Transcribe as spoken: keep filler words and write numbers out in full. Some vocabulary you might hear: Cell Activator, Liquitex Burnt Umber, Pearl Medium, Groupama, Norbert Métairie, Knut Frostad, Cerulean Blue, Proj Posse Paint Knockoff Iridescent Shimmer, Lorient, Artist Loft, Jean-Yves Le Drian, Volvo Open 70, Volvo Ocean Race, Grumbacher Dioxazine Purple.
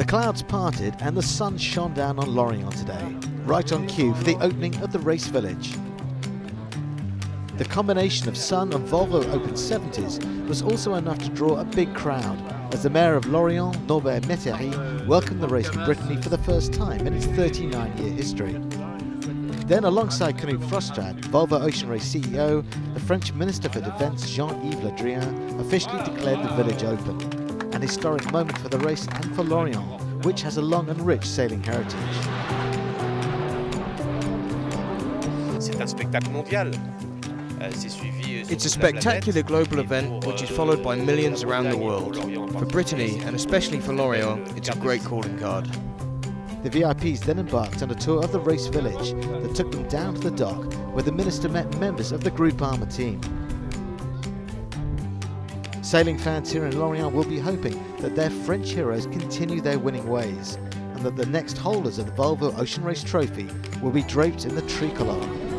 The clouds parted and the sun shone down on Lorient today, right on cue for the opening of the race village. The combination of sun and Volvo Open seventies was also enough to draw a big crowd, as the mayor of Lorient, Norbert Métairie, welcomed the race to Brittany for the first time in its thirty-nine year history. Then, alongside Knut Frostad, Volvo Ocean Race C E O, the French Minister for Defence, Jean-Yves Le Drian, officially declared the village open. An historic moment for the race and for Lorient, which has a long and rich sailing heritage. It's a spectacular global event which is followed by millions around the world. For Brittany, and especially for Lorient, it's a great calling card. The V I Ps then embarked on a tour of the race village that took them down to the dock, where the minister met members of the Groupama team. Sailing fans here in Lorient will be hoping that their French heroes continue their winning ways, and that the next holders of the Volvo Ocean Race Trophy will be draped in the tricolor.